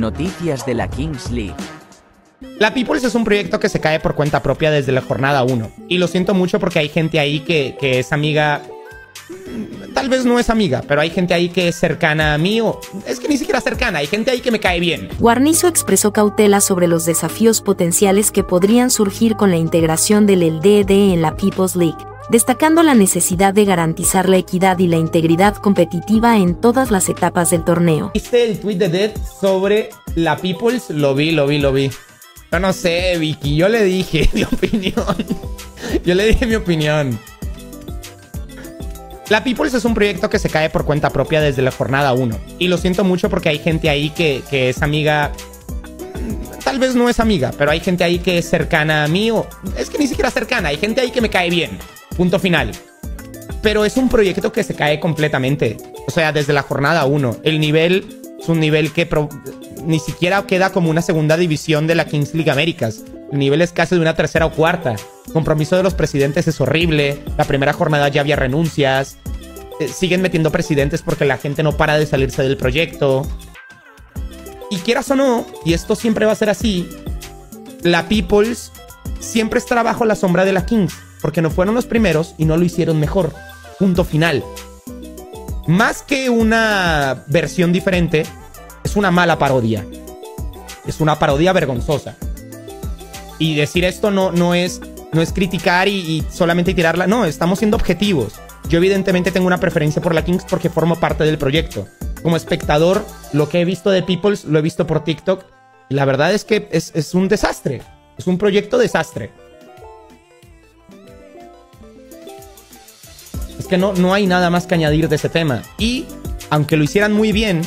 Noticias de la Kings League. La People's es un proyecto que se cae por cuenta propia desde la jornada 1. Y lo siento mucho porque hay gente ahí que es amiga... Tal vez no es amiga, pero hay gente ahí que es cercana a mí, o es que ni siquiera cercana, hay gente ahí que me cae bien. Guarnizo expresó cautela sobre los desafíos potenciales que podrían surgir con la integración del DED en la People's League, destacando la necesidad de garantizar la equidad y la integridad competitiva en todas las etapas del torneo. ¿Viste el tweet de DED sobre la People's? Lo vi. Yo no sé, Vicky, yo le dije mi opinión. La People's es un proyecto que se cae por cuenta propia desde la jornada 1. Y lo siento mucho porque hay gente ahí que es amiga... Tal vez no es amiga, pero hay gente ahí que es cercana a mí, o es que ni siquiera cercana, hay gente ahí que me cae bien. Punto final. Pero es un proyecto que se cae completamente. O sea, desde la jornada 1. El nivel es un nivel que ni siquiera queda como una segunda división de la Kings League Américas. El nivel es casi de una tercera o cuarta. El compromiso de los presidentes es horrible. La primera jornada ya había renuncias. Siguen metiendo presidentes porque la gente no para de salirse del proyecto. Y quieras o no, y esto siempre va a ser así, la People's siempre estará bajo la sombra de la Kings, porque no fueron los primeros y no lo hicieron mejor. Punto final. Más que una versión diferente, es una mala parodia. Es una parodia vergonzosa. Y decir esto no es criticar y solamente tirarla. No, estamos siendo objetivos. Yo evidentemente tengo una preferencia por la Kings porque formo parte del proyecto. Como espectador, lo que he visto de People's lo he visto por TikTok. Y la verdad es que es un desastre. Es un proyecto desastre. Es que no hay nada más que añadir de ese tema. Y, aunque lo hicieran muy bien,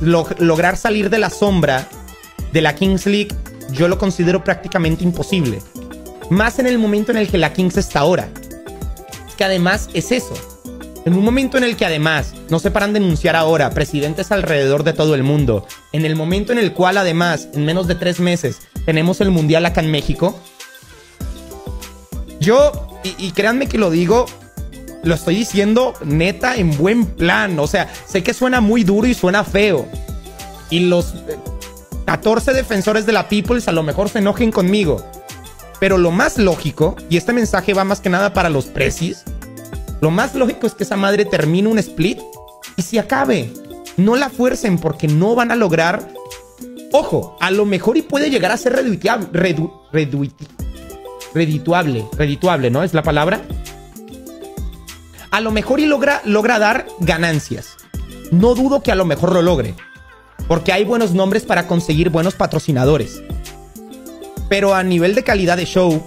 lograr salir de la sombra de la Kings League... Yo lo considero prácticamente imposible. Más en el momento en el que la Kings está ahora. Es que además es eso. En un momento en el que además no se paran de anunciar ahora presidentes alrededor de todo el mundo. En el momento en el cual además, en menos de 3 meses, tenemos el Mundial acá en México. Yo, y créanme que lo digo, lo estoy diciendo neta en buen plan. O sea, sé que suena muy duro y suena feo. Y los... 14 defensores de la People's a lo mejor se enojen conmigo. Pero lo más lógico, y este mensaje va más que nada para los precis, lo más lógico es que esa madre termine un split y se acabe. No la fuercen porque no van a lograr... Ojo, a lo mejor y puede llegar a ser redituable, ¿no? Es la palabra. A lo mejor y logra dar ganancias. No dudo que a lo mejor lo logre. Porque hay buenos nombres para conseguir buenos patrocinadores. Pero a nivel de calidad de show,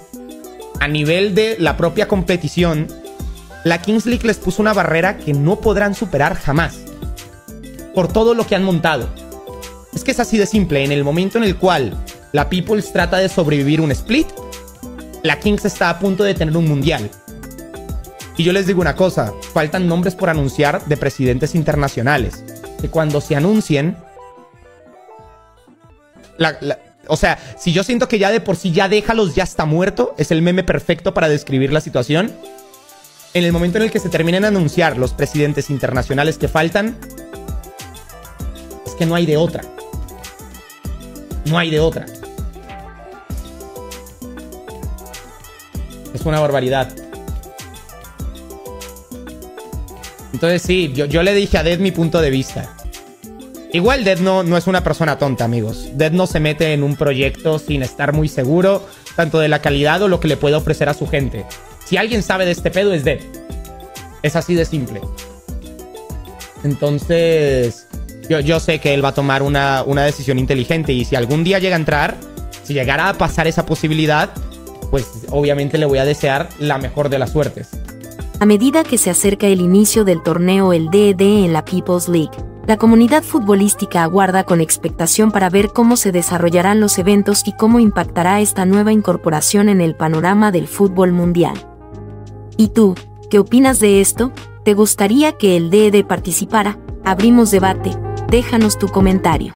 a nivel de la propia competición, la Kings League les puso una barrera que no podrán superar jamás. Por todo lo que han montado. Es que es así de simple. En el momento en el cual la People's trata de sobrevivir un split, la Kings está a punto de tener un mundial. Y yo les digo una cosa. Faltan nombres por anunciar de presidentes internacionales. Que cuando se anuncien... o sea, si yo siento que ya de por sí ya déjalos, ya está muerto, es el meme perfecto para describir la situación. En el momento en el que se terminen de anunciar los presidentes internacionales que faltan, es que no hay de otra. No hay de otra. Es una barbaridad. Entonces sí, yo le dije a DED mi punto de vista. Igual DED no es una persona tonta, amigos. DED no se mete en un proyecto sin estar muy seguro, tanto de la calidad o lo que le puede ofrecer a su gente. Si alguien sabe de este pedo, es DED. Es así de simple. Entonces, yo sé que él va a tomar una decisión inteligente y si algún día llega a entrar, si llegara a pasar esa posibilidad, pues obviamente le voy a desear la mejor de las suertes. A medida que se acerca el inicio del torneo, el DED en la People's League, la comunidad futbolística aguarda con expectación para ver cómo se desarrollarán los eventos y cómo impactará esta nueva incorporación en el panorama del fútbol mundial. ¿Y tú, qué opinas de esto? ¿Te gustaría que el DED participara? Abrimos debate, déjanos tu comentario.